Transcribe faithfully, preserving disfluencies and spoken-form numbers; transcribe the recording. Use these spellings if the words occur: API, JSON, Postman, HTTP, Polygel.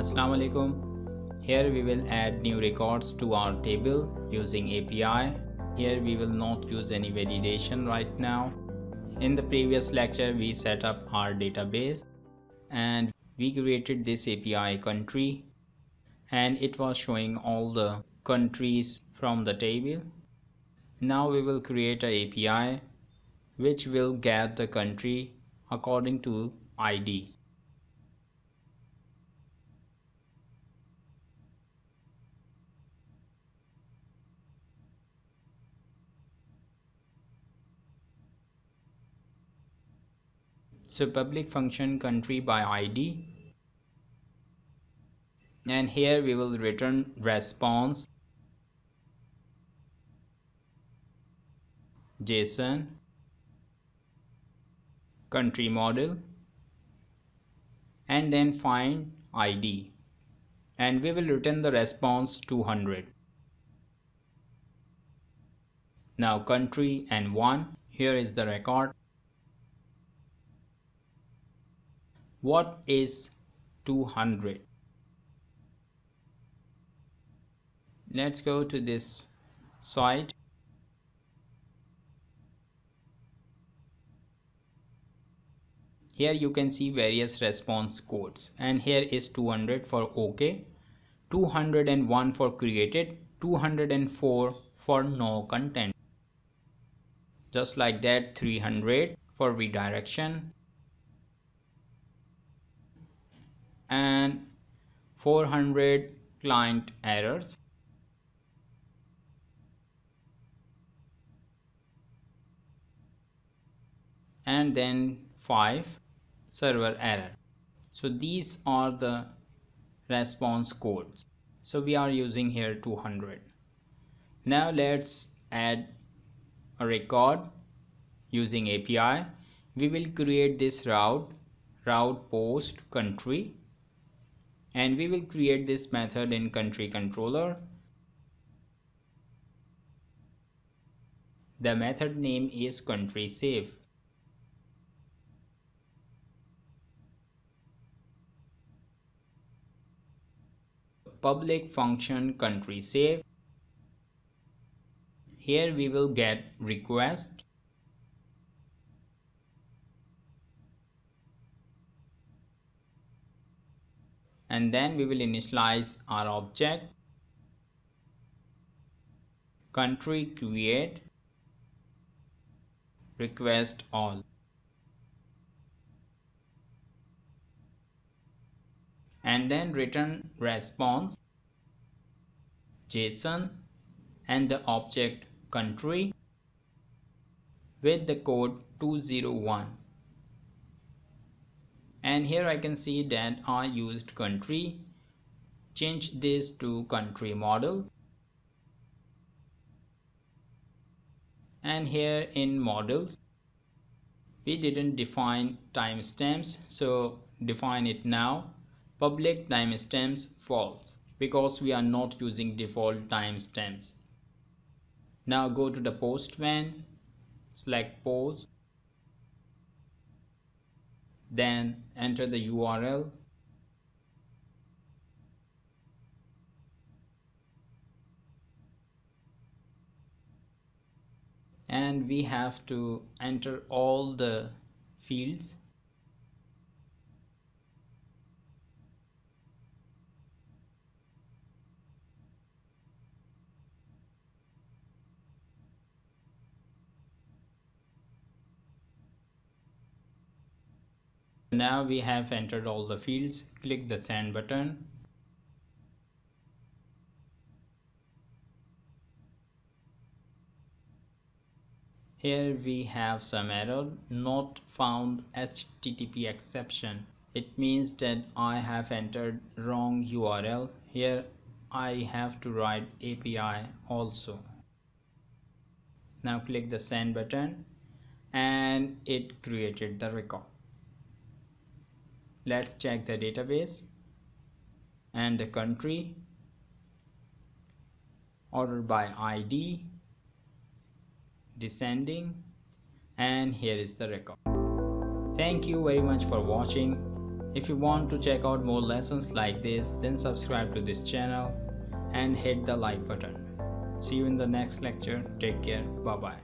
Assalamu alaikum. Here we will add new records to our table using A P I. Here we will not use any validation right now. In the previous lecture we set up our database and we created this A P I country, and it was showing all the countries from the table. Now we will create an A P I which will get the country according to I D. So public function country by I D, and here we will return response JSON country model and then find I D, and we will return the response two hundred. Now country and one, here is the record. What is two hundred? Let's go to this site. Here you can see various response codes, and here is two hundred for OK, two hundred one for created, two hundred four for no content. Just like that, three hundred for redirection, and four hundred client errors. And then five server error. So these are the response codes. So we are using here two hundred. Now let's add a record using A P I. We will create this route, route post country. And we will create this method in country controller. The method name is country save. Public function country save. Here we will get request. And then we will initialize our object, country create request all, and then return response JSON and the object country with the code two zero one. And here I can see that I used country. Change this to country model. And here in models, we didn't define timestamps, so define it now. Public timestamps false, because we are not using default timestamps. Now go to the Postman, select post. Then enter the U R L, and we have to enter all the fields. Now we have entered all the fields. Click the send button. Here we have some error, not found H T T P exception. It means that I have entered wrong U R L. Here I have to write A P I also. Now click the send button and it created the record. Let's check the database and the country, order by I D, descending, and here is the record. Thank you very much for watching. If you want to check out more lessons like this, then subscribe to this channel and hit the like button. See you in the next lecture. Take care. Bye bye.